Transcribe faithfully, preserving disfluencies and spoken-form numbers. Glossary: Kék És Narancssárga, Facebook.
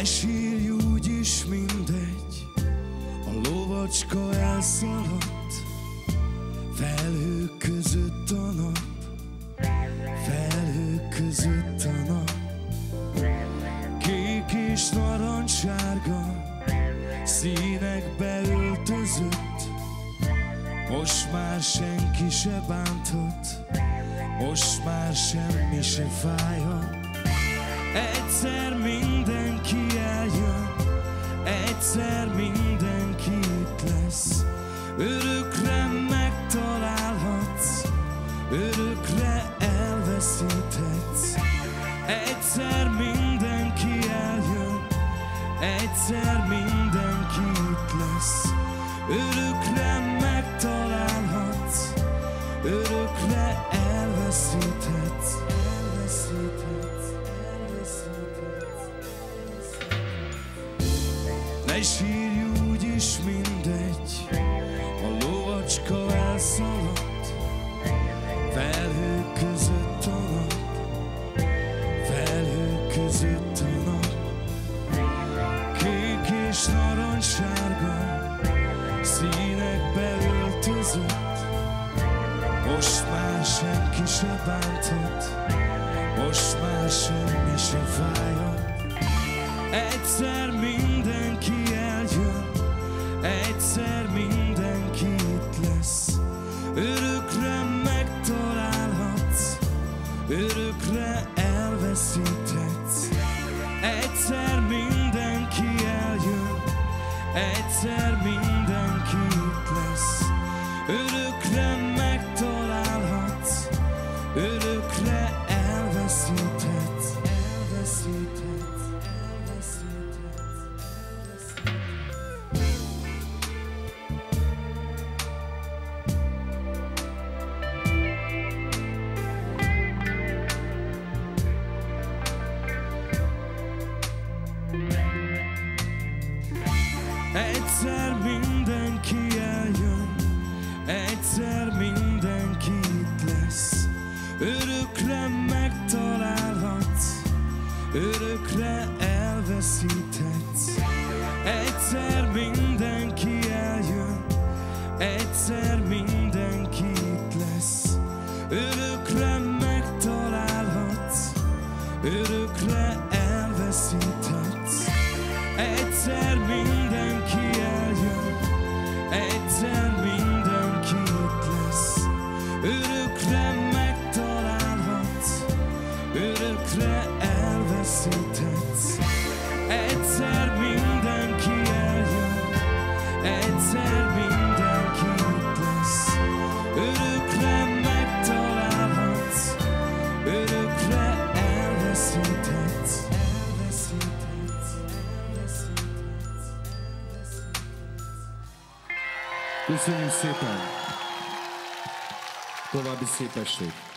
Ne sírj, úgyis mindegy, a lovacska elszaladt, felhők között a nap, felhők között a nap. Kék és narancssárga színekbe öltözött, most már senki se bánthat, most már semmi se fájhat. Egyszer mindenki eljön, egyszer mindenki itt lesz, örökre megtalálhatsz, örökre elveszíthetsz. Egyszer mindenki eljön, egyszer mindenki itt lesz, örökre megtalálhatsz, örökre elveszíthetsz, elveszíthetsz. Ne sírj, úgyis mindegy, a lovacska elszaladt, felhők között a nap, felhők között a nap. Kék és narancssárga színekbe öltözött, most már senki se bánthat, most már semmi se fájhat. Egyszer mindenki eljön, egyszer mindenki itt lesz, örökre megtalálhatsz, örökre elveszíthetsz. Egyszer mindenki eljön, egyszer mindenki itt lesz, örökre megtalálhatsz, örökre elveszíthetsz, elveszíthetsz. Egyszer mindenki eljön, egyszer mindenki itt lesz, örökre megtalálhatsz, örökre elveszíthetsz. Egyszer mindenki eljön, egyszer mindenki itt lesz, örökre megtalálhatsz, örökre elveszíthetsz. Egyszer mindenki eljön, egyszer mindenki itt lesz, örökre megtalálhatsz, örökre elveszíthetsz. Egyszer mindenki eljön, egyszer mindenki itt lesz, örökre megtalálhatsz, örökre elveszíthetsz. Köszönjük szépen! További szép estét!